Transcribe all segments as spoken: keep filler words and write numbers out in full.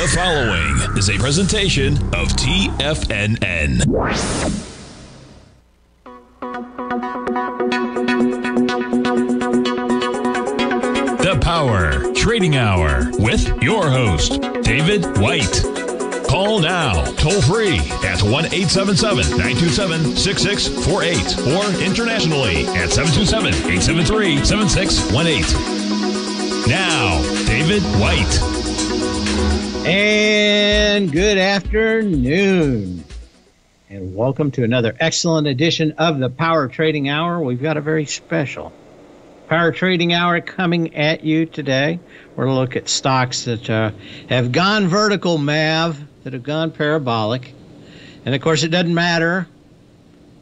The following is a presentation of T F N N. The Power Trading Hour with your host, David White. Call now, toll free at one eight seven seven, nine two seven, six six four eight or internationally at seven two seven, eight seven three, seven six one eight. Now, David White. And good afternoon. And welcome to another excellent edition of the Power Trading Hour. We've got a very special Power Trading Hour coming at you today. We're going to look at stocks that uh, have gone vertical, Mav, that have gone parabolic. And, of course, it doesn't matter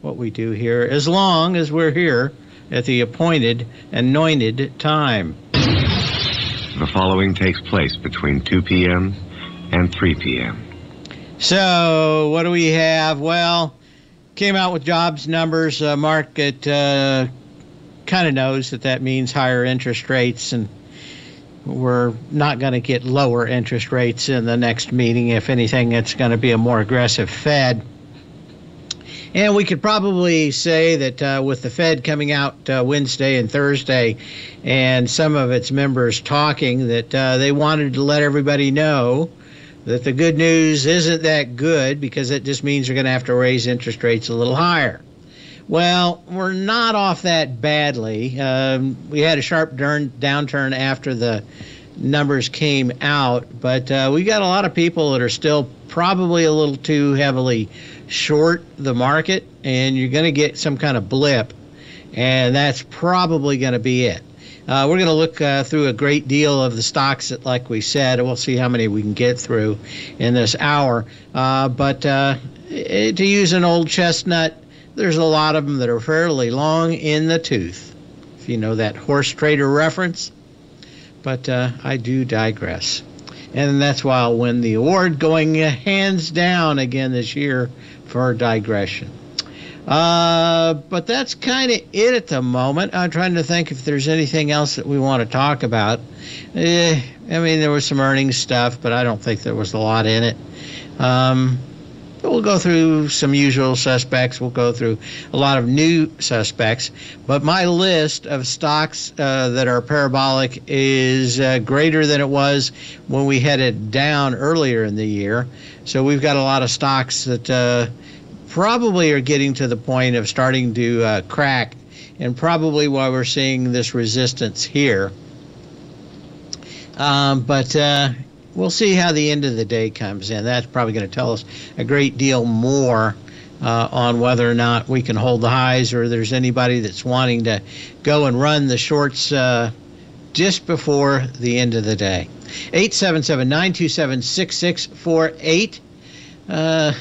what we do here as long as we're here at the appointed, anointed time. The following takes place between two p m and three p m So what do we have? Well, came out with jobs numbers. Uh, market uh, kind of knows that that means higher interest rates, and we're not going to get lower interest rates in the next meeting. If anything, it's going to be a more aggressive Fed. And we could probably say that uh, with the Fed coming out uh, Wednesday and Thursday and some of its members talking, that uh, they wanted to let everybody know that the good news isn't that good, because it just means you're going to have to raise interest rates a little higher. Well, we're not off that badly. Um, we had a sharp downturn after the numbers came out, but uh, we got a lot of people that are still probably a little too heavily short the market, and you're going to get some kind of blip, and that's probably going to be it. Uh, we're going to look uh, through a great deal of the stocks that, like we said, and we'll see how many we can get through in this hour. Uh, but uh, it, to use an old chestnut, there's a lot of them that are fairly long in the tooth, if you know that horse trader reference. But uh, I do digress. And that's why I'll win the award, going hands down again this year for digression. Uh, but that's kind of it at the moment. I'm trying to think if there's anything else that we want to talk about. Eh, I mean, there was some earnings stuff, but I don't think there was a lot in it. Um, but we'll go through some usual suspects. We'll go through a lot of new suspects. But my list of stocks uh, that are parabolic is uh, greater than it was when we headed down earlier in the year. So we've got a lot of stocks that Uh, probably are getting to the point of starting to uh, crack, and probably why we're seeing this resistance here. Um, but uh, we'll see how the end of the day comes in. That's probably going to tell us a great deal more uh, on whether or not we can hold the highs, or there's anybody that's wanting to go and run the shorts uh, just before the end of the day. eight seven seven, nine two seven, six six four eight. Uh,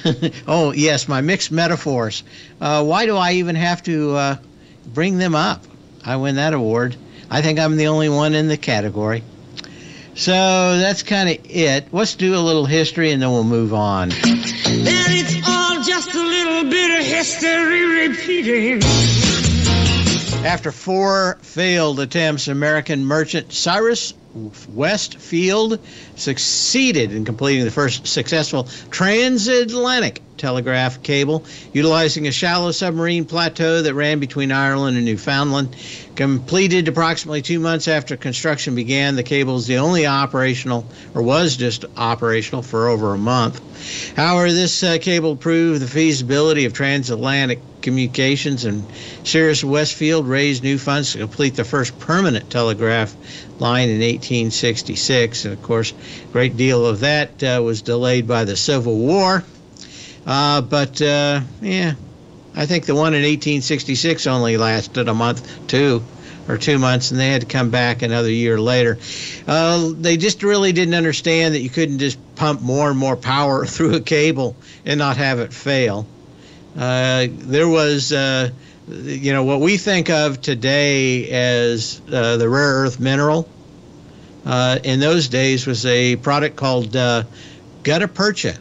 oh, yes, my mixed metaphors. Uh, why do I even have to uh, bring them up? I win that award. I think I'm the only one in the category. So that's kind of it. Let's do a little history, and then we'll move on. And it's all just a little bit of history repeating. After four failed attempts, American merchant Cyrus Westfield succeeded in completing the first successful transatlantic telegraph cable, utilizing a shallow submarine plateau that ran between Ireland and Newfoundland. Completed approximately two months after construction began, the cable is the only operational, or was just operational, for over a month. However, this uh, cable proved the feasibility of transatlantic communications, and Cyrus Westfield raised new funds to complete the first permanent telegraph line in eighteen sixty-six. And, of course, a great deal of that uh, was delayed by the Civil War. Uh, but, uh, yeah, I think the one in eighteen sixty-six only lasted a month, two, or two months, and they had to come back another year later. Uh, they just really didn't understand that you couldn't just pump more and more power through a cable and not have it fail. Uh, there was, uh, you know, what we think of today as uh, the rare earth mineral. Uh, in those days was a product called uh, gutta percha,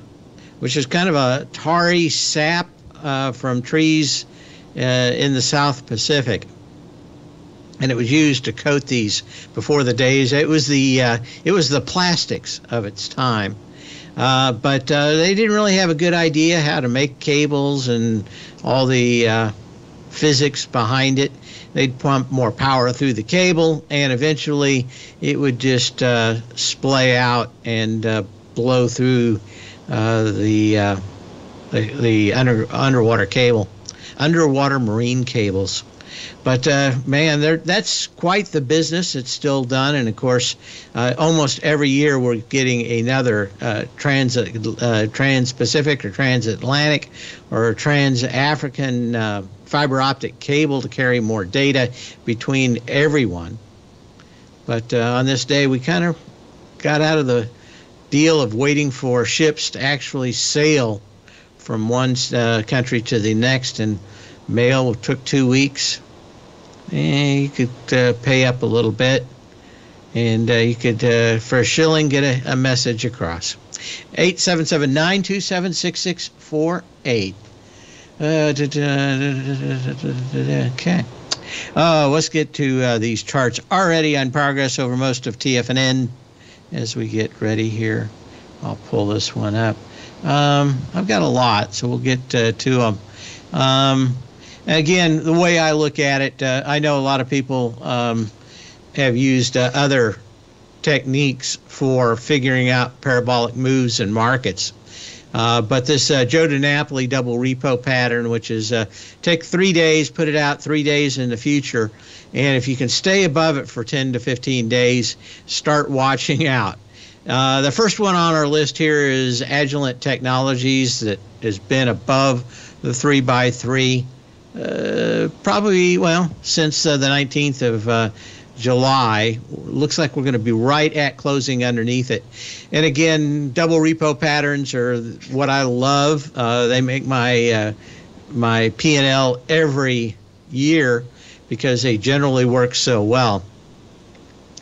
which is kind of a tarry sap uh, from trees uh, in the South Pacific. And it was used to coat these before the days. It was the, uh, it was the plastics of its time. Uh, but uh, they didn't really have a good idea how to make cables and all the uh, physics behind it. They'd pump more power through the cable, and eventually it would just uh, splay out and uh, blow through uh, the, uh, the the under underwater cable, underwater marine cables. But uh, man, that's quite the business. It's still done, and of course, uh, almost every year we're getting another uh, trans uh, trans-Pacific or transatlantic or trans-African uh, fiber optic cable to carry more data between everyone. But uh, on this day, we kind of got out of the deal of waiting for ships to actually sail from one uh, country to the next, and mail took two weeks. And you could uh, pay up a little bit, and uh, you could, uh, for a shilling, get a, a message across. eight seven seven, nine two seven, six six four eight. Uh, da, da, da, da, da, da, da. Okay. Uh, let's get to uh, these charts already on progress over most of T F N N. As we get ready here, I'll pull this one up. Um, I've got a lot, so we'll get uh, to them. Um, again, the way I look at it, uh, I know a lot of people um, have used uh, other techniques for figuring out parabolic moves in markets. Uh, but this uh, Joe DiNapoli double repo pattern, which is uh, take three days, put it out three days in the future. And if you can stay above it for ten to fifteen days, start watching out. Uh, the first one on our list here is Agilent Technologies, that has been above the three by three uh, probably, well, since uh, the nineteenth of uh, July. Looks like we're going to be right at closing underneath it. And again, double repo patterns are what I love. Uh, they make my uh, my P and L every year because they generally work so well.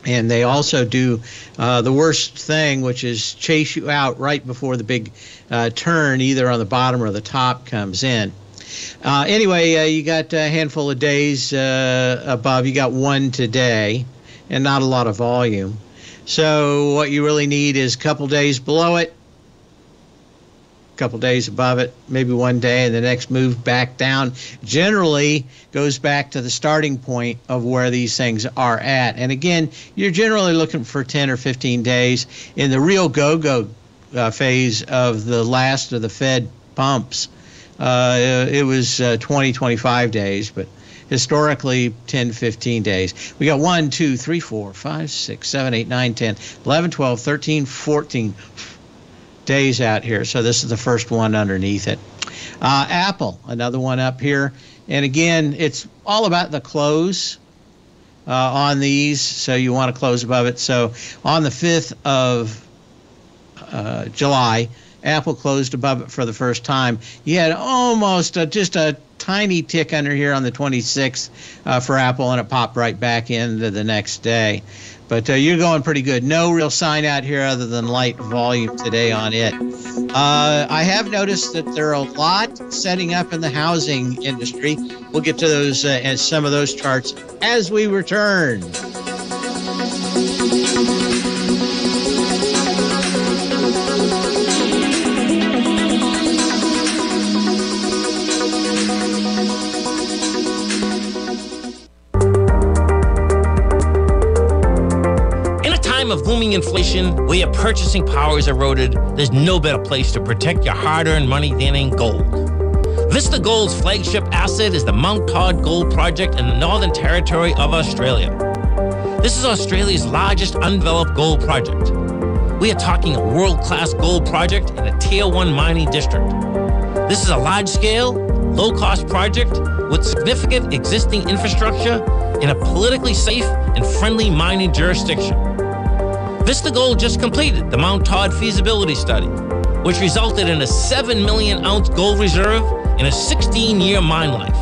And they also do uh, the worst thing, which is chase you out right before the big uh, turn, either on the bottom or the top comes in. Uh, anyway, uh, you got a handful of days uh, above. You got one today and not a lot of volume. So what you really need is a couple days below it, a couple days above it, maybe one day, and the next move back down generally goes back to the starting point of where these things are at. And again, you're generally looking for ten or fifteen days in the real go-go uh, phase of the last of the Fed pumps. Uh, it was uh, twenty, twenty-five days, but historically ten, fifteen days. We got one, two, three, four, five, six, seven, eight, nine, ten, eleven, twelve, thirteen, fourteen days out here. So this is the first one underneath it. Uh, Apple, another one up here. And again, it's all about the close uh, on these. So you want to close above it. So on the fifth of uh, July, Apple closed above it for the first time. You had almost a, just a tiny tick under here on the twenty-sixth uh, for Apple, and it popped right back into the next day. But uh, you're going pretty good. No real sign out here other than light volume today on it. Uh, I have noticed that there are a lot setting up in the housing industry. We'll get to those uh, and some of those charts as we return. Of booming inflation, where your purchasing power is eroded, there's no better place to protect your hard-earned money than in gold. Vista Gold's flagship asset is the Mount Todd Gold Project in the Northern Territory of Australia. This is Australia's largest undeveloped gold project. We are talking a world-class gold project in a tier one mining district. This is a large-scale, low-cost project with significant existing infrastructure in a politically safe and friendly mining jurisdiction. Vista Gold just completed the Mount Todd feasibility study, which resulted in a seven million ounce gold reserve and a sixteen year mine life.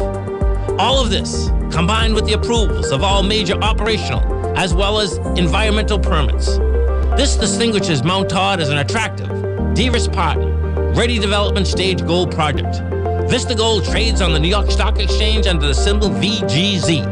All of this, combined with the approvals of all major operational as well as environmental permits. This distinguishes Mount Todd as an attractive, de-risked partner, ready development stage gold project. Vista Gold trades on the New York Stock Exchange under the symbol V G Z.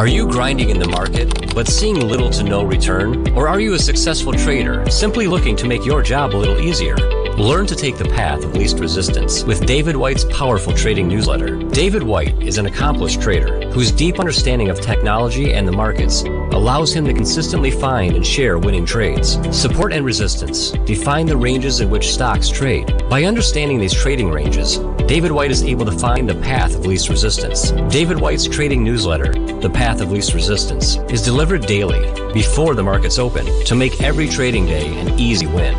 Are you grinding in the market, but seeing little to no return? Or are you a successful trader, simply looking to make your job a little easier? Learn to take the path of least resistance with David White's powerful trading newsletter. David White is an accomplished trader whose deep understanding of technology and the markets allows him to consistently find and share winning trades. Support and resistance define the ranges in which stocks trade. By understanding these trading ranges, David White is able to find the path of least resistance. David White's trading newsletter, The Path of Least Resistance, is delivered daily before the markets open to make every trading day an easy win.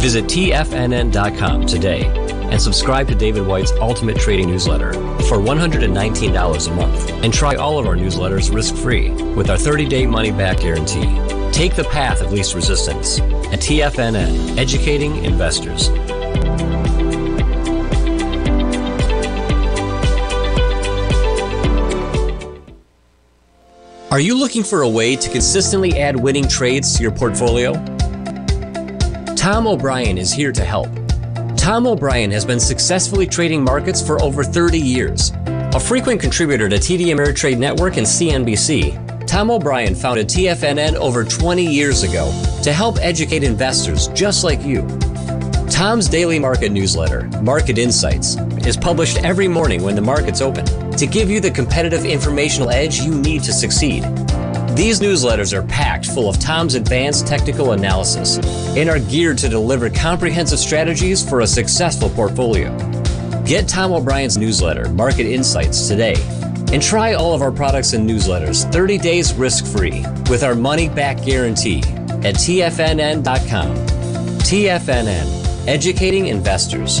Visit T F N N dot com today and subscribe to David White's Ultimate Trading Newsletter for one hundred nineteen dollars a month and try all of our newsletters risk-free with our thirty day money-back guarantee. Take the path of least resistance at T F N N, educating investors. Are you looking for a way to consistently add winning trades to your portfolio? Tom O'Brien is here to help. Tom O'Brien has been successfully trading markets for over thirty years. A frequent contributor to T D Ameritrade Network and C N B C, Tom O'Brien founded T F N N over twenty years ago to help educate investors just like you. Tom's daily market newsletter, Market Insights, is published every morning when the markets open to give you the competitive informational edge you need to succeed. These newsletters are packed full of Tom's advanced technical analysis and are geared to deliver comprehensive strategies for a successful portfolio. Get Tom O'Brien's newsletter, Market Insights, today and try all of our products and newsletters thirty days risk-free with our money-back guarantee at T F N N dot com. T F N N, educating investors.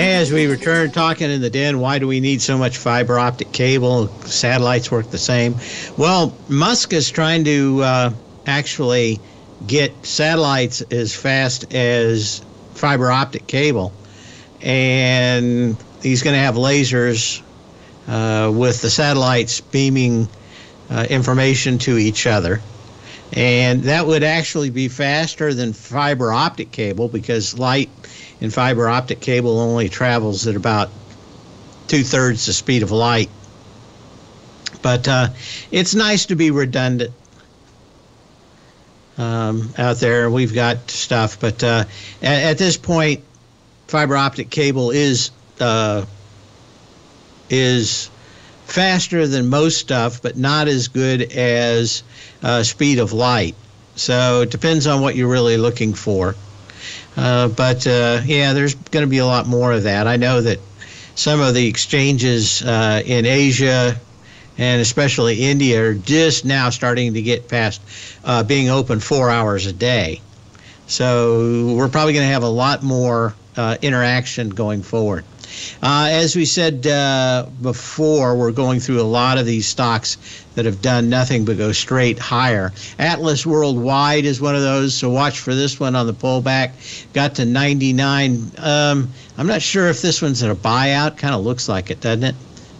As we return, talking in the den, why do we need so much fiber optic cable? Satellites work the same. Well, Musk is trying to uh, actually get satellites as fast as fiber optic cable. And he's going to have lasers uh, with the satellites beaming uh, information to each other. And that would actually be faster than fiber optic cable because light and fiber optic cable only travels at about two-thirds the speed of light. But uh, it's nice to be redundant um, out there. We've got stuff. But uh, at, at this point, fiber optic cable is uh, is faster than most stuff, but not as good as uh, speed of light. So it depends on what you're really looking for. Uh, but, uh, yeah, there's going to be a lot more of that. I know that some of the exchanges uh, in Asia and especially India are just now starting to get past uh, being open four hours a day. So we're probably going to have a lot more uh, interaction going forward. Uh, as we said uh, before, we're going through a lot of these stocks that have done nothing but go straight higher. Atlas Worldwide is one of those, so watch for this one on the pullback. Got to ninety-nine. Um, I'm not sure if this one's in a buyout. Kind of looks like it, doesn't it?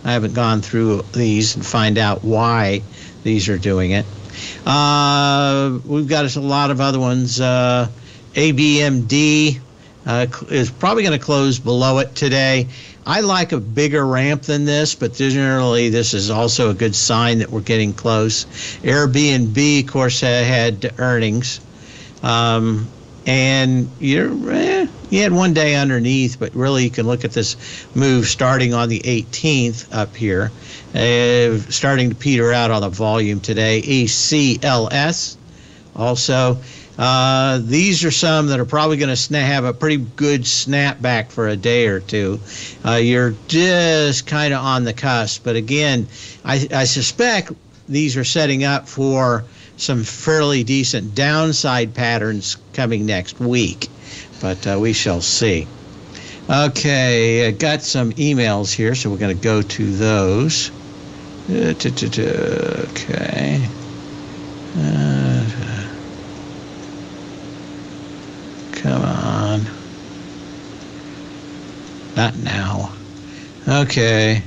I haven't gone through these and find out why these are doing it. Uh, we've got a lot of other ones. Uh, A B M D. Uh, is probably going to close below it today. I like a bigger ramp than this, but generally this is also a good sign that we're getting close. Airbnb, of course, had earnings. Um, and you're, eh, you had one day underneath, but really you can look at this move starting on the eighteenth up here, uh, starting to peter out on the volume today. A C L S also. Uh, these are some that are probably going to have a pretty good snapback for a day or two. Uh, you're just kind of on the cusp. But again, I, I suspect these are setting up for some fairly decent downside patterns coming next week. But uh, we shall see. Okay, I got some emails here, so we're going to go to those. Uh, t -t -t okay. Uh, come on. Not now. Okay.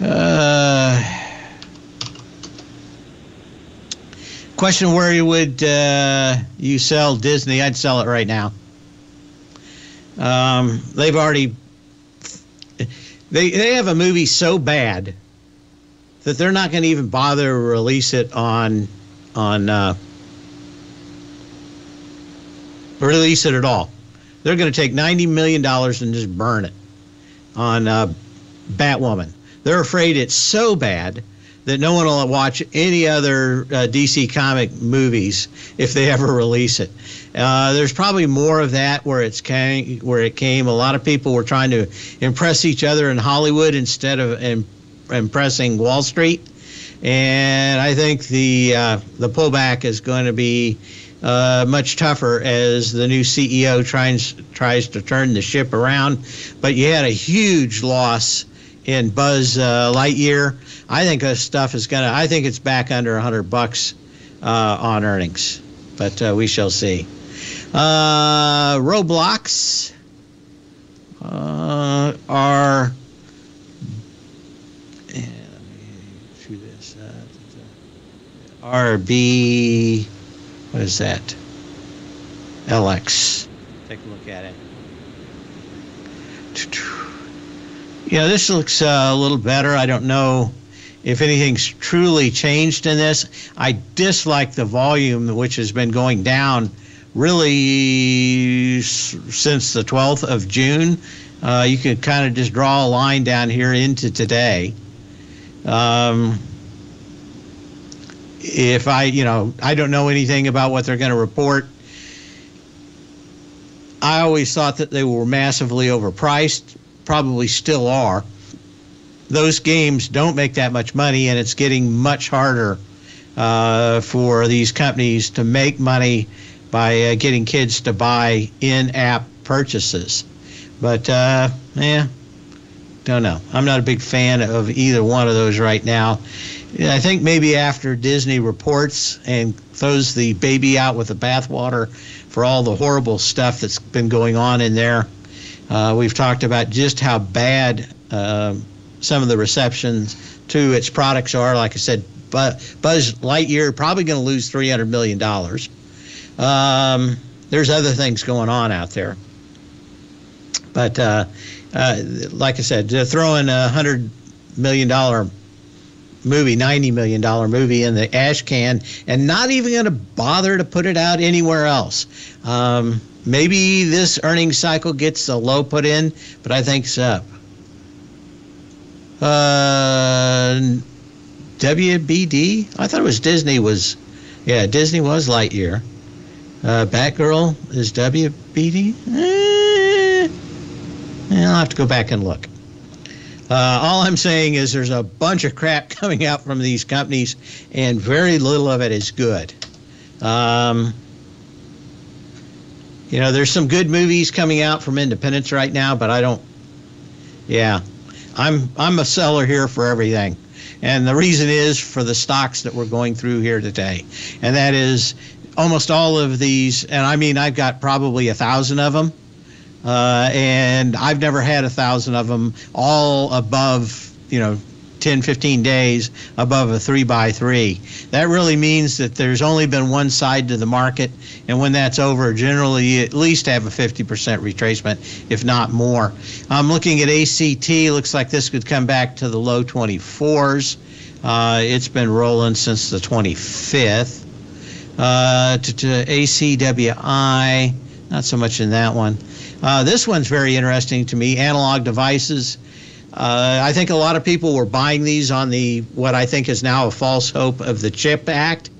Uh, question: where you would uh, you sell Disney? I'd sell it right now. Um, they've already they they have a movie so bad that they're not going to even bother to release it on on uh, release it at all. They're going to take ninety million dollars and just burn it on uh, Batwoman. They're afraid it's so bad that no one will watch any other uh, D C comic movies if they ever release it. Uh, there's probably more of that where it's came, where it came. A lot of people were trying to impress each other in Hollywood instead of in, impressing Wall Street. And I think the uh, the pullback is going to be Uh, much tougher as the new C E O tries tries to turn the ship around. But you had a huge loss in Buzz uh, Lightyear. I think this stuff is gonna. I think it's back under a hundred bucks uh, on earnings, but uh, we shall see. Uh, Roblox uh, are. Let me do this. Uh, R B. What is that? L X. Take a look at it. Yeah, this looks uh, a little better. I don't know if anything's truly changed in this. I dislike the volume, which has been going down really since the twelfth of June. Uh, you can kind of just draw a line down here into today. Um, If I, you know, I don't know anything about what they're going to report. I always thought that they were massively overpriced, probably still are. Those games don't make that much money, and it's getting much harder uh, for these companies to make money by uh, getting kids to buy in-app purchases. But, uh, yeah, don't know. I'm not a big fan of either one of those right now. I think maybe after Disney reports and throws the baby out with the bathwater for all the horrible stuff that's been going on in there. Uh, we've talked about just how bad uh, some of the receptions to its products are. Like I said, Buzz Lightyear probably going to lose three hundred million dollars. Um, there's other things going on out there. But uh, uh, like I said, throwing a one hundred million dollar movie, ninety million dollar movie in the ash can and not even going to bother to put it out anywhere else. Um, maybe this earnings cycle gets a low put in, but I think it's up. Uh, W B D? I thought it was Disney was, yeah, Disney was Lightyear. Uh, Batgirl is W B D? Eh, I'll have to go back and look. Uh, all I'm saying is there's a bunch of crap coming out from these companies, and very little of it is good. Um, you know, there's some good movies coming out from independents right now, but I don't. Yeah, I'm I'm a seller here for everything, and the reason is for the stocks that we're going through here today, and that is almost all of these. And I mean, I've got probably a thousand of them. Uh, and I've never had a thousand of them all above, you know, ten, fifteen days above a three by three. That really means that there's only been one side to the market. And when that's over, generally you at least have a fifty percent retracement, if not more. I'm looking at A C T. Looks like this could come back to the low twenty-fours. Uh, it's been rolling since the twenty-fifth. Uh, to, to A C W I, not so much in that one. Uh, this one's very interesting to me, Analog Devices. Uh, I think a lot of people were buying these on the what I think is now a false hope of the CHIPS Act.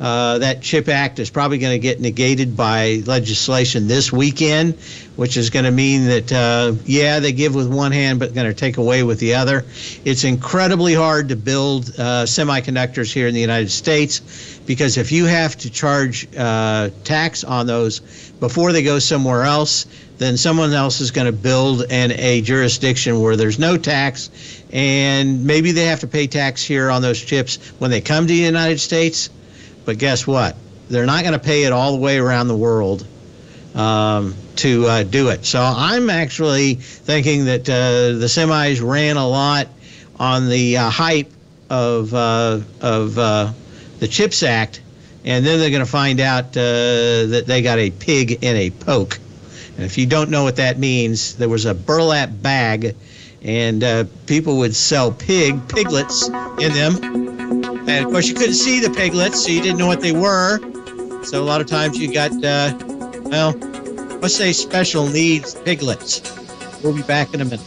Uh, that CHIPS Act is probably going to get negated by legislation this weekend, which is going to mean that, uh, yeah, they give with one hand, but going to take away with the other. It's incredibly hard to build uh, semiconductors here in the United States, because if you have to charge uh, tax on those before they go somewhere else, then someone else is going to build in a jurisdiction where there's no tax, and maybe they have to pay tax here on those chips when they come to the United States. But guess what? They're not going to pay it all the way around the world um, to uh, do it. So I'm actually thinking that uh, the semis ran a lot on the uh, hype of, uh, of uh, the CHIPS Act, and then they're going to find out uh, that they got a pig in a poke. And if you don't know what that means, there was a burlap bag, and uh, people would sell pig piglets in them. And, of course, you couldn't see the piglets, so you didn't know what they were. So a lot of times you got, uh, well, let's say special needs piglets. We'll be back in a minute.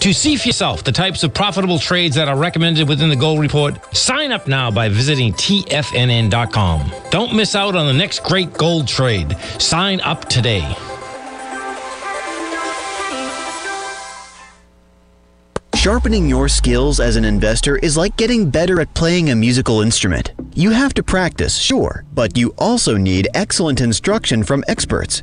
To see for yourself the types of profitable trades that are recommended within the Gold Report, sign up now by visiting T F N N dot com. Don't miss out on the next great gold trade. Sign up today. Sharpening your skills as an investor is like getting better at playing a musical instrument. You have to practice, sure, but you also need excellent instruction from experts.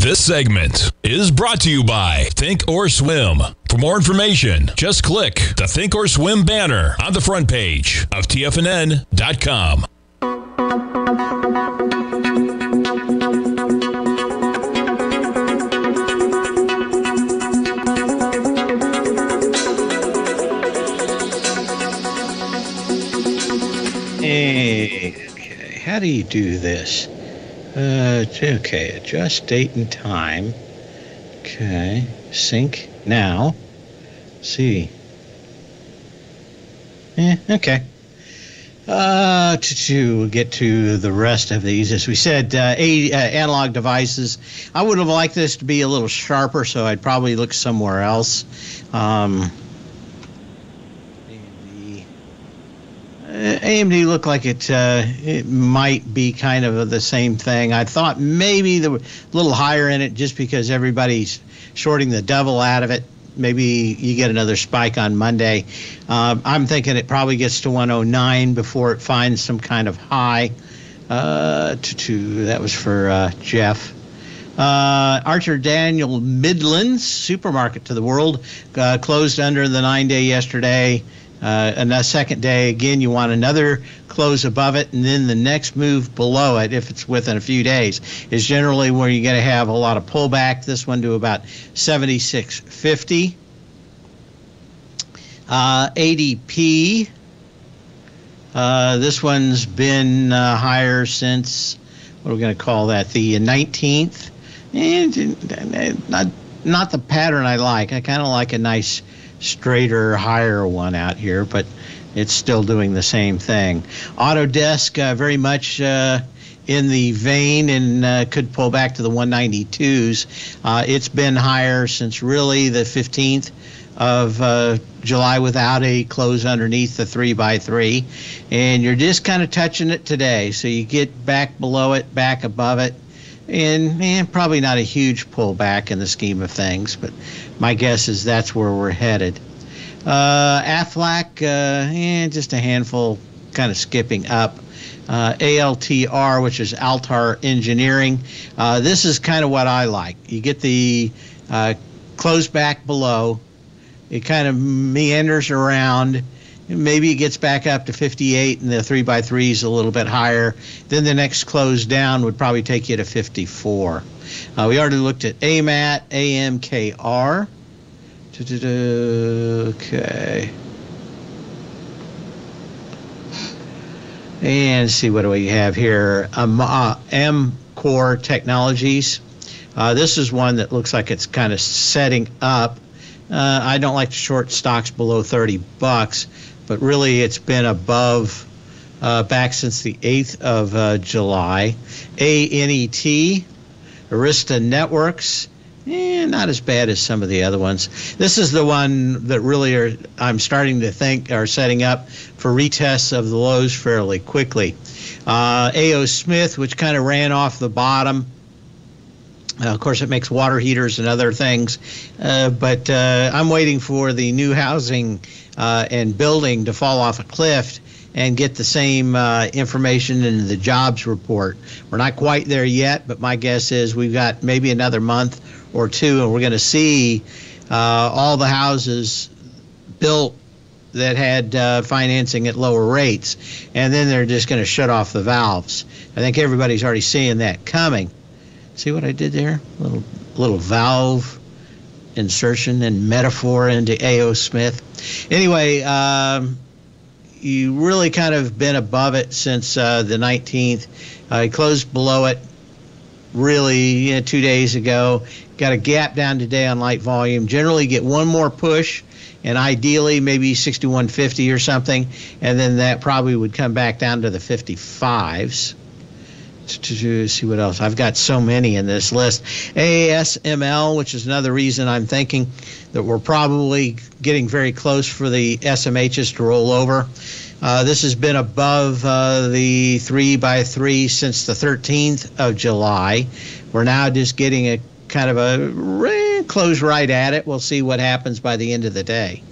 This segment is brought to you by Think or Swim. For more information, just click the Think or Swim banner on the front page of T F N N dot com. Hey, okay, how do you do this? Uh, okay, adjust date and time. Okay, sync now. Let's see. Eh, okay. Uh, to, to get to the rest of these, as we said, uh, a, uh, Analog Devices. I would have liked this to be a little sharper, so I'd probably look somewhere else. Um, A M D looked like it uh, it might be kind of the same thing. I thought maybe the little higher in it just because everybody's shorting the devil out of it. Maybe you get another spike on Monday. Uh, I'm thinking it probably gets to one oh nine before it finds some kind of high. Uh, to, to that was for uh, Jeff. Uh, Archer Daniel Midland Supermarket to the World uh, closed under the nine day yesterday. Uh, and the second day, again, you want another close above it, and then the next move below it, if it's within a few days, is generally where you're going to have a lot of pullback. This one to about seventy-six fifty. Uh, A D P, uh, this one's been uh, higher since, what are we going to call that, the nineteenth? And not, not the pattern I like. I kind of like a nice straighter, higher one out here, but it's still doing the same thing. Autodesk uh, very much uh, in the vein and uh, could pull back to the one ninety-twos. Uh, it's been higher since really the fifteenth of uh, July without a close underneath the three by three, and you're just kind of touching it today. So you get back below it, back above it, and, and probably not a huge pullback in the scheme of things, but my guess is that's where we're headed. Uh, Aflac, uh, eh, just a handful kind of skipping up. Uh, A L T R, which is Altar Engineering. Uh, this is kind of what I like. You get the uh, close back below. It kind of meanders around. Maybe it gets back up to fifty-eight, and the three by three is a little bit higher. Then the next close down would probably take you to fifty-four. Uh, we already looked at A M A T, A M K R. Okay. And see, what do we have here? Um, uh, M Core Technologies. Uh, this is one that looks like it's kind of setting up. Uh, I don't like to short stocks below thirty bucks. But really, it's been above uh, back since the eighth of uh, July. A N E T, Arista Networks, eh, not as bad as some of the other ones. This is the one that really are, I'm starting to think are setting up for retests of the lows fairly quickly. Uh, A O Smith, which kind of ran off the bottom. Uh, of course, it makes water heaters and other things. Uh, but uh, I'm waiting for the new housing uh, and building to fall off a cliff and get the same uh, information in the jobs report. We're not quite there yet, but my guess is we've got maybe another month or two, and we're going to see uh, all the houses built that had uh, financing at lower rates. And then they're just going to shut off the valves. I think everybody's already seeing that coming. See what I did there? Little little valve insertion and metaphor into A O Smith. Anyway, um, you really kind of been above it since uh, the nineteenth. Uh, you closed below it really you know, two days ago. Got a gap down today on light volume. Generally, you get one more push, and ideally maybe sixty-one fifty or something, and then that probably would come back down to the fifty-fives. To see what else. I've got so many in this list. A S M L, which is another reason I'm thinking that we're probably getting very close for the S M Hs to roll over. Uh, this has been above uh, the three by three since the thirteenth of July. We're now just getting a kind of a close right at it. We'll see what happens by the end of the day.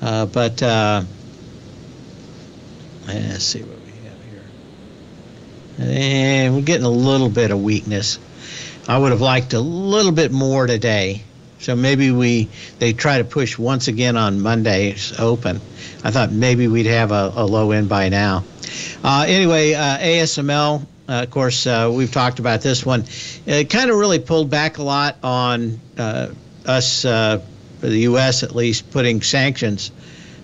Uh, but uh, let's see what. And we're getting a little bit of weakness. I would have liked a little bit more today. So maybe we they try to push once again on Monday's open. I thought maybe we'd have a, a low end by now. Uh, anyway, uh, A S M L, uh, of course, uh, we've talked about this one. It kind of really pulled back a lot on uh, us, uh, the U S at least, putting sanctions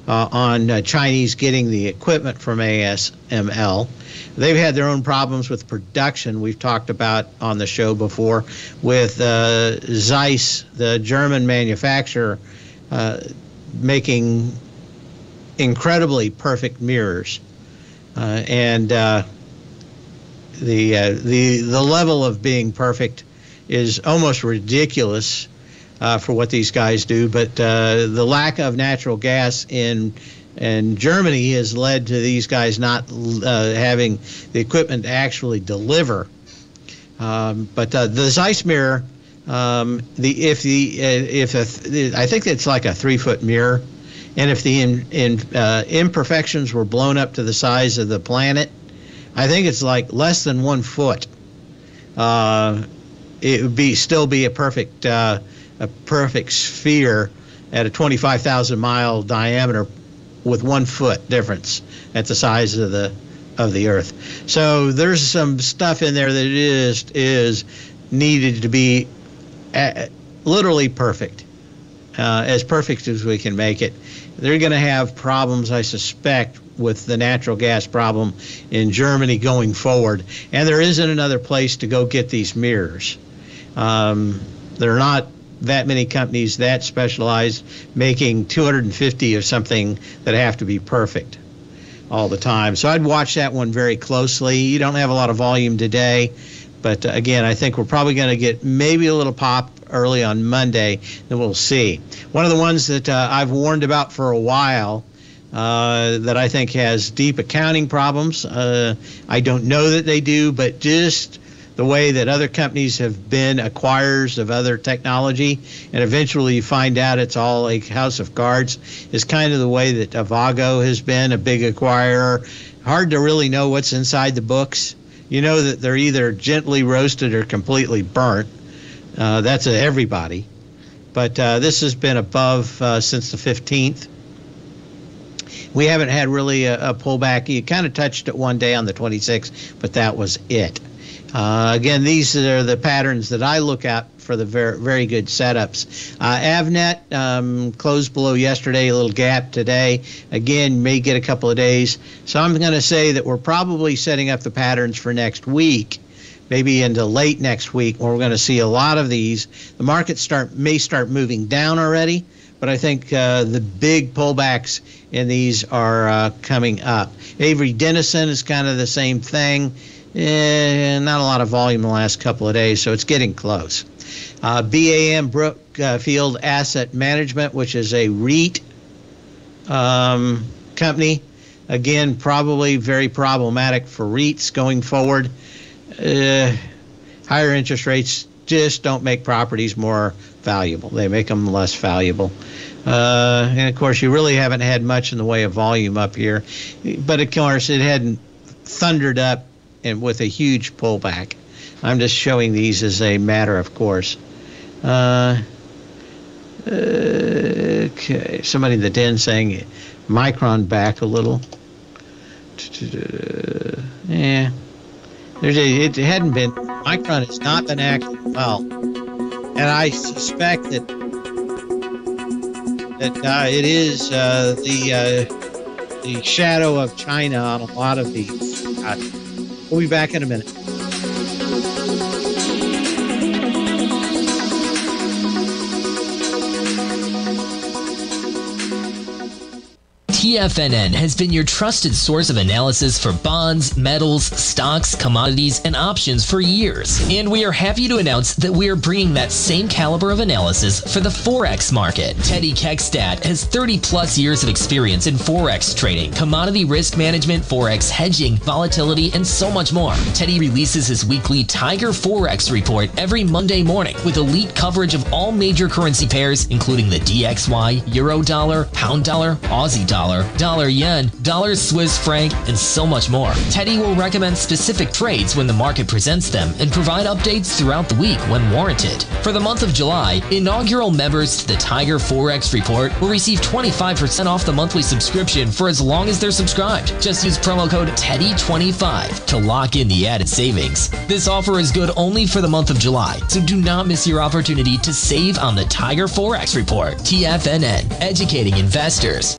uh, on uh, Chinese getting the equipment from A S M L. They've had their own problems with production. We've talked about on the show before with uh, Zeiss, the German manufacturer, uh, making incredibly perfect mirrors, uh, and uh, the uh, the the level of being perfect is almost ridiculous uh, for what these guys do. But uh, the lack of natural gas in And Germany has led to these guys not uh, having the equipment to actually deliver. Um, but uh, the Zeiss mirror, um, the if the uh, if a, I think it's like a three foot mirror, and if the in, in, uh, imperfections were blown up to the size of the planet, I think it's like less than one foot. Uh, it would be still be a perfect uh, a perfect sphere at a twenty-five thousand mile diameter with one foot difference at the size of the of the Earth. So there's some stuff in there that is is needed to be a, literally perfect, uh, as perfect as we can make it. They're going to have problems, I suspect, with the natural gas problem in Germany going forward. And there isn't another place to go get these mirrors. Um, they're not that many companies that specialize making two hundred fifty of something that have to be perfect all the time. So I'd watch that one very closely. You don't have a lot of volume today, but again, I think we're probably going to get maybe a little pop early on Monday, and we'll see. One of the ones that uh, I've warned about for a while uh, that I think has deep accounting problems, uh, I don't know that they do, but just the way that other companies have been acquirers of other technology, and eventually you find out it's all a house of cards, is kind of the way that Avago has been a big acquirer. Hard to really know what's inside the books. You know that they're either gently roasted or completely burnt. Uh, that's a everybody. But uh, this has been above uh, since the fifteenth. We haven't had really a, a pullback. You kind of touched it one day on the twenty-sixth, but that was it. Uh, again, these are the patterns that I look at for the very, very good setups. Uh, Avnet um, closed below yesterday, a little gap today. Again, may get a couple of days. So I'm going to say that we're probably setting up the patterns for next week, maybe into late next week, where we're going to see a lot of these. The markets start may start moving down already, but I think uh, the big pullbacks in these are uh, coming up. Avery Dennison is kind of the same thing. Eh, not a lot of volume the last couple of days, so it's getting close. Uh, B A M, Brookfield uh, Asset Management, which is a REIT um, company. Again, probably very problematic for REITs going forward. Uh, higher interest rates just don't make properties more valuable. They make them less valuable. Uh, and, of course, you really haven't had much in the way of volume up here. But, of course, it hadn't thundered up and with a huge pullback. I'm just showing these as a matter of course. Uh, okay, somebody in the den saying Micron back a little. Yeah, there's a, it hadn't been, Micron has not been acting well. And I suspect that, that uh, it is uh, the, uh, the shadow of China on a lot of these. Uh, We'll be back in a minute. T F N N has been your trusted source of analysis for bonds, metals, stocks, commodities, and options for years. And we are happy to announce that we are bringing that same caliber of analysis for the Forex market. Teddy Kekstad has thirty plus years of experience in Forex trading, commodity risk management, Forex hedging, volatility, and so much more. Teddy releases his weekly Tiger Forex Report every Monday morning with elite coverage of all major currency pairs, including the D X Y, Euro dollar, Pound dollar, Aussie dollar, dollar yen, dollar Swiss franc, and so much more. Teddy will recommend specific trades when the market presents them and provide updates throughout the week when warranted. For the month of July, inaugural members to the Tiger Forex Report will receive twenty-five percent off the monthly subscription for as long as they're subscribed. Just use promo code Teddy twenty-five to lock in the added savings. This offer is good only for the month of July, so do not miss your opportunity to save on the Tiger Forex Report. T F N N, educating investors.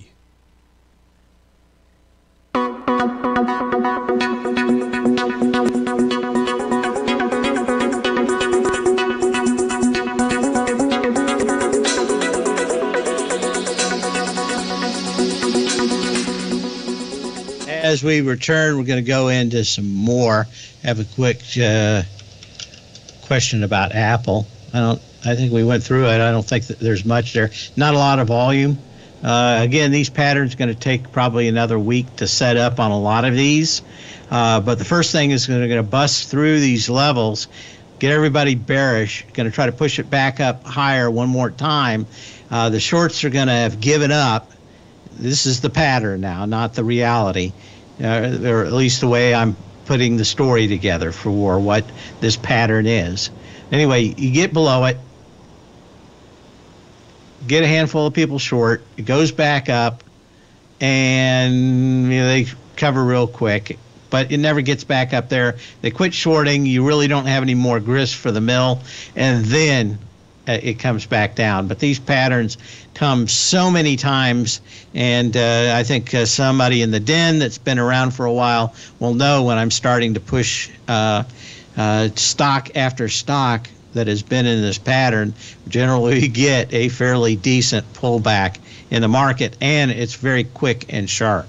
As we return, we're going to go into some more. Have a quick uh, question about Apple. I don't. I think we went through it. I don't think that there's much there. Not a lot of volume. Uh, again, these patterns are going to take probably another week to set up on a lot of these. Uh, but the first thing is going to bust through these levels, get everybody bearish. Going to try to push it back up higher one more time. Uh, the shorts are going to have given up. This is the pattern now, not the reality. Uh, or at least the way I'm putting the story together for what this pattern is. Anyway, you get below it, get a handful of people short, it goes back up, and you know, they cover real quick, but it never gets back up there. They quit shorting, you really don't have any more grist for the mill, and then uh, it comes back down. But these patterns come so many times, and uh, I think uh, somebody in the den that's been around for a while will know when I'm starting to push uh, uh, stock after stock that has been in this pattern. Generally, we get a fairly decent pullback in the market, and it's very quick and sharp.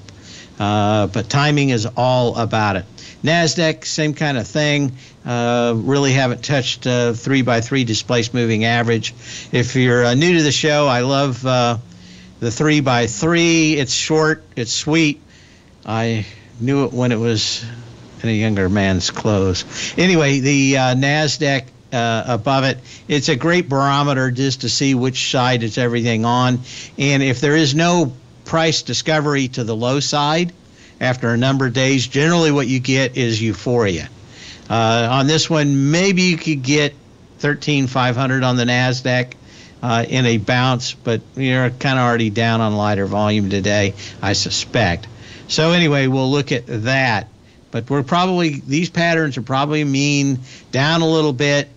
Uh, but timing is all about it. NASDAQ, same kind of thing. Uh, really haven't touched uh, three by three displaced moving average. If you're uh, new to the show, I love uh, the three by three. It's short, it's sweet. I knew it when it was in a younger man's clothes. Anyway, the uh, NASDAQ uh, above it, it's a great barometer just to see which side it's everything on. And if there is no price discovery to the low side after a number of days, generally what you get is euphoria. Uh, on this one, maybe you could get thirteen five hundred on the NASDAQ uh, in a bounce, but you're kind of already down on lighter volume today, I suspect. So anyway, we'll look at that. But we're probably, these patterns are probably mean down a little bit,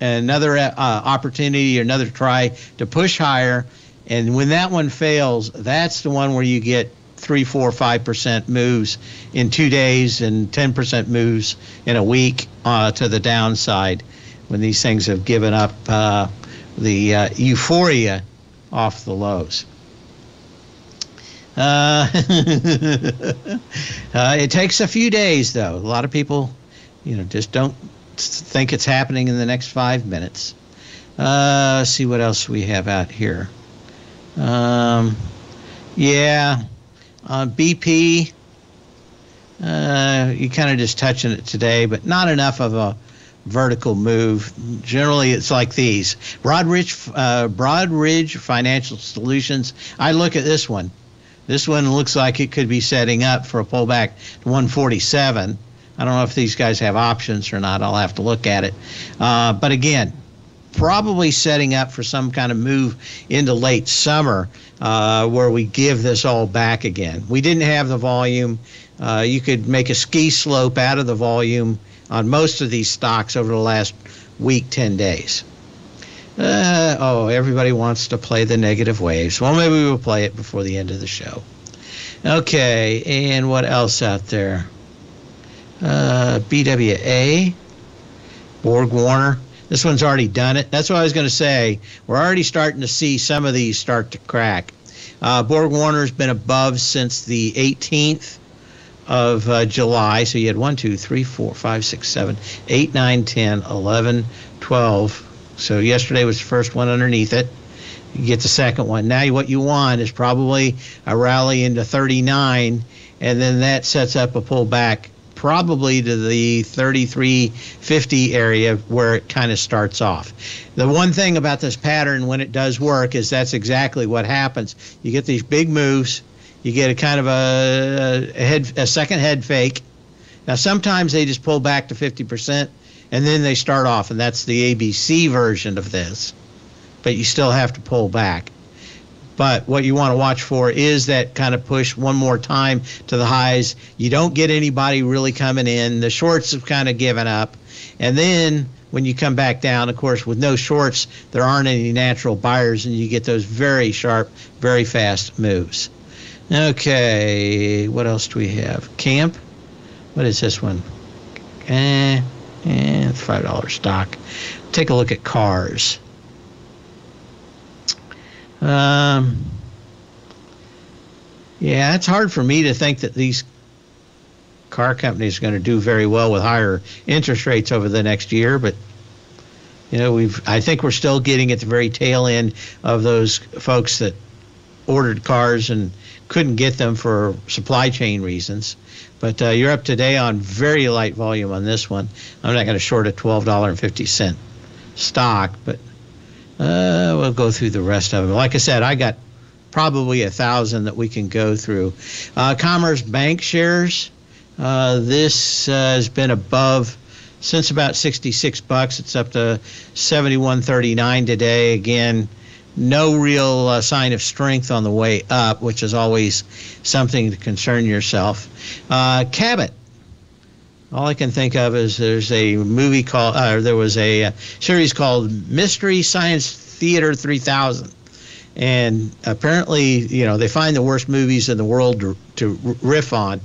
another uh, opportunity, another try to push higher. And when that one fails, that's the one where you get three, four, five percent moves in two days and ten percent moves in a week uh, to the downside when these things have given up uh, the uh, euphoria off the lows. Uh, uh, it takes a few days, though. A lot of people, you know, just don't think it's happening in the next five minutes. Uh, let's see what else we have out here. Um, yeah. Uh, B P, uh, you're kind of just touching it today, but not enough of a vertical move. Generally, it's like these. Broadridge, uh, Broadridge Financial Solutions, I look at this one. This one looks like it could be setting up for a pullback to one forty-seven. I don't know if these guys have options or not. I'll have to look at it. Uh, but again, probably setting up for some kind of move into late summer uh, where we give this all back again. We didn't have the volume. Uh, you could make a ski slope out of the volume on most of these stocks over the last week, ten days. Uh, oh, everybody wants to play the negative waves. Well, maybe we'll play it before the end of the show. Okay, and what else out there? Uh, B W A, BorgWarner. This one's already done it. That's what I was going to say. We're already starting to see some of these start to crack. Uh, BorgWarner's been above since the eighteenth of uh, July. So you had one, two, three, four, five, six, seven, eight, nine, ten, eleven, twelve. So yesterday was the first one underneath it. You get the second one. Now what you want is probably a rally into thirty-nine, and then that sets up a pullback probably to the thirty-three fifty area where it kind of starts off. The one thing about this pattern when it does work is that's exactly what happens. You get these big moves. You get a kind of a, a, head, a second head fake. Now, sometimes they just pull back to fifty percent, and then they start off, and that's the A B C version of this. But you still have to pull back. But what you want to watch for is that kind of push one more time to the highs. You don't get anybody really coming in. The shorts have kind of given up. And then when you come back down, of course, with no shorts, there aren't any natural buyers, and you get those very sharp, very fast moves. Okay, what else do we have? Camp? What is this one? Eh, eh, five dollar stock. Take a look at cars. Um, yeah, it's hard for me to think that these car companies are going to do very well with higher interest rates over the next year. But, you know, we've I think we're still getting at the very tail end of those folks that ordered cars and couldn't get them for supply chain reasons. But uh, you're up today on very light volume on this one. I'm not going to short a twelve dollars and fifty cents stock, but Uh, we'll go through the rest of them. Like I said, I got probably a thousand that we can go through. Uh, Commerce Bank shares. Uh, this uh, has been above since about sixty-six bucks. It's up to seventy-one thirty-nine today. Again, no real uh, sign of strength on the way up, which is always something to concern yourself. Uh, Cabot. All I can think of is there's a movie called, uh, there was a series called Mystery Science Theater three thousand. And apparently, you know, they find the worst movies in the world to, to riff on.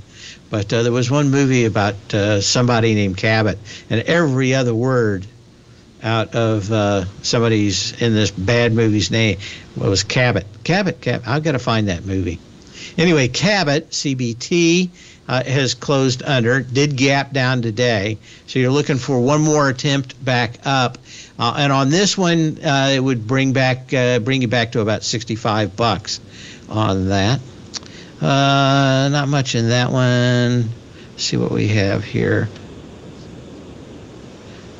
But uh, there was one movie about uh, somebody named Cabot, and every other word out of uh, somebody's in this bad movie's name was Cabot. Cabot, Cabot. I've got to find that movie. Anyway, Cabot, C B T. Uh, has closed under, did gap down today. So you're looking for one more attempt back up. Uh, and on this one, uh, it would bring back, uh, bring you back to about sixty-five bucks on that. Uh, not much in that one. Let's see what we have here.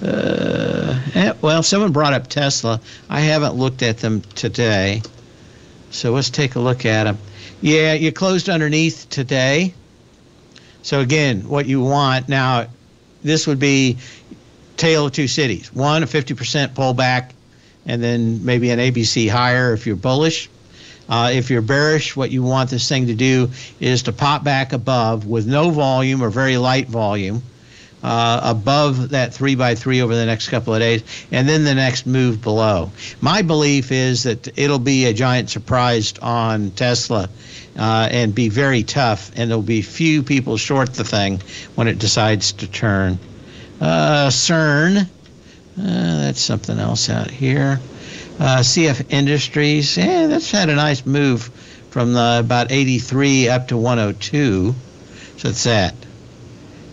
Uh, well, someone brought up Tesla. I haven't looked at them today. So let's take a look at them. Yeah, you closed underneath today. So, again, what you want now, this would be tale of two cities. One, a fifty percent pullback, and then maybe an A B C higher if you're bullish. Uh, if you're bearish, what you want this thing to do is to pop back above with no volume or very light volume uh, above that three by three over the next couple of days, and then the next move below. My belief is that it'll be a giant surprise on Tesla. Uh, and be very tough, and there'll be few people short the thing when it decides to turn. Uh, CERN, uh, that's something else out here. Uh, C F Industries, yeah, that's had a nice move from the, about eighty-three up to one oh two. So it's that.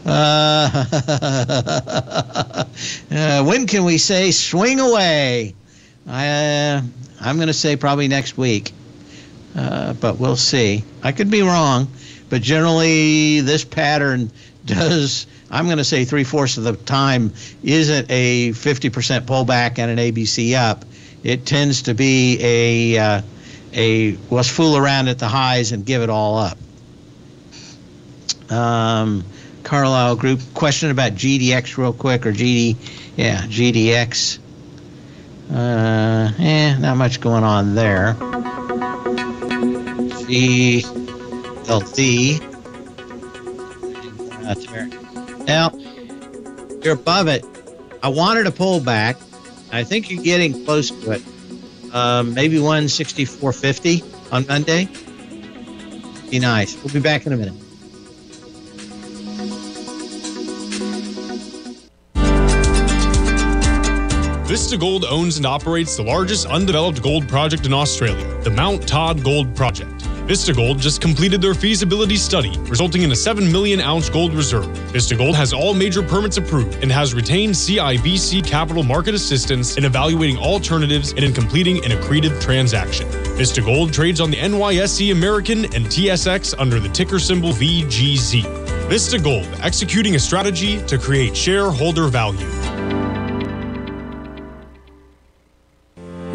Uh, uh, when can we say swing away? I, uh, I'm going to say probably next week. Uh, but we'll see. I could be wrong, but generally this pattern does, I'm going to say three-fourths of the time, isn't a fifty percent pullback and an A B C up. It tends to be a, uh, a let's fool around at the highs and give it all up. Um, Carlyle Group. Question about G D X real quick, or G D, yeah, G D X. Uh, eh, not much going on there. G L D. Out there. Now, you're above it. I wanted a pullback. I think you're getting close to it. Um, maybe one sixty-four fifty on Monday. Be nice. We'll be back in a minute. Vista Gold owns and operates the largest undeveloped gold project in Australia, the Mount Todd Gold Project. Vista Gold just completed their feasibility study, resulting in a seven million ounce gold reserve. Vista Gold has all major permits approved and has retained C I B C Capital Market Assistance in evaluating alternatives and in completing an accretive transaction. Vista Gold trades on the N Y S E American and T S X under the ticker symbol V G Z. Vista Gold, executing a strategy to create shareholder value.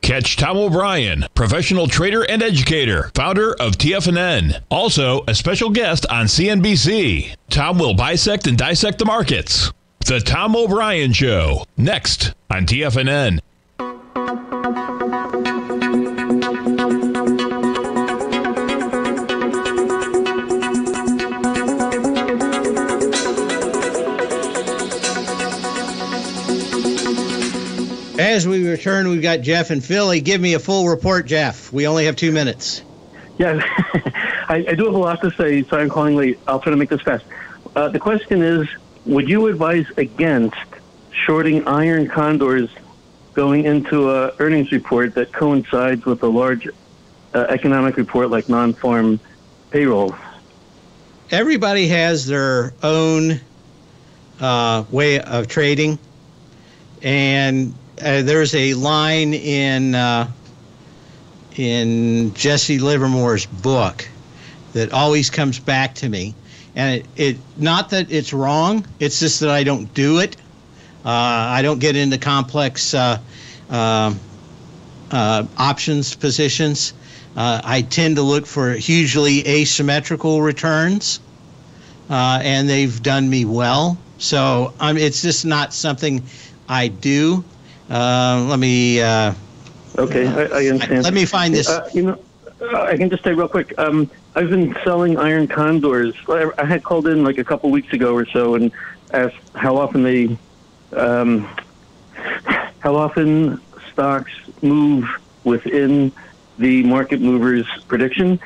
Catch Tom O'Brien, professional trader and educator, founder of T F N N. Also, a special guest on C N B C. Tom will bisect and dissect the markets. The Tom O'Brien Show, next on T F N N. As we return, we've got Jeff in Philly. Give me a full report, Jeff. We only have two minutes. Yeah, I, I do have a lot to say, so I'm calling late. I'll try to make this fast. Uh, the question is, would you advise against shorting iron condors going into an earnings report that coincides with a large uh, economic report like non-farm payroll? Everybody has their own uh, way of trading, and Uh, there's a line in uh, in Jesse Livermore's book that always comes back to me, and it, it not that it's wrong, it's just that I don't do it. Uh, I don't get into complex uh, uh, uh, options positions. Uh, I tend to look for hugely asymmetrical returns, uh, and they've done me well. So um, it's just not something I do. Uh, let me. Uh, okay, uh, I, I understand. Let me find this. Uh, you know, I can just say real quick. Um, I've been selling iron condors. I had called in like a couple weeks ago or so and asked how often they, um, how often stocks move within the market movers' prediction.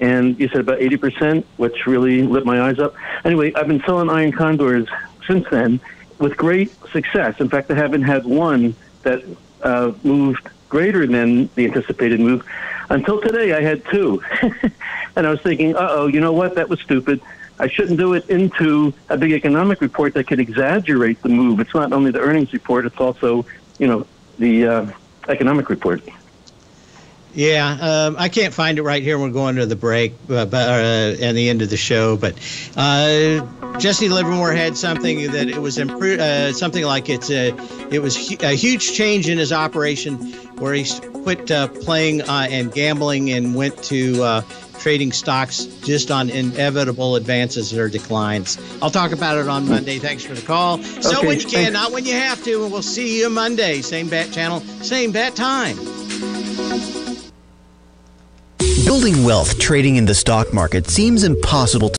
And you said about eighty percent, which really lit my eyes up. Anyway, I've been selling iron condors since then with great success. In fact, I haven't had one that uh, moved greater than the anticipated move. Until today, I had two. And I was thinking, uh-oh, you know what? That was stupid. I shouldn't do it into a big economic report that could exaggerate the move. It's not only the earnings report, it's also, you know, the uh, economic report. Yeah, um, I can't find it right here. We're going to the break uh, but, uh, and the end of the show. But uh, Jesse Livermore had something that it was improved, uh, something like it's a, it was hu- a huge change in his operation where he quit uh, playing uh, and gambling and went to uh, trading stocks just on inevitable advances or declines. I'll talk about it on Monday. Thanks for the call. So okay, when you can, thanks. Not when you have to. And we'll see you Monday. Same bat channel, same bat time. Building wealth trading in the stock market seems impossible to